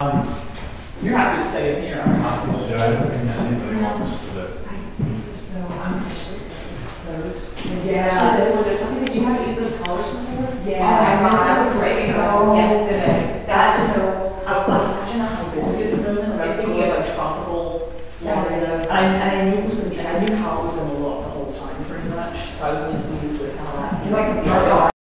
You're happy to say it here. I'm happy to say it. Anybody wants to do it? So I'm actually those. Yeah. Was there something that you had to use those colors for? Yeah. Oh my God, that was great. Yesterday. That's so. I'm such an hibiscus moment. I was thinking of like tropical. Yeah. I knew it was going to be. I knew how it was going to look the whole time, pretty much. So I was really pleased with how that. You like the dark.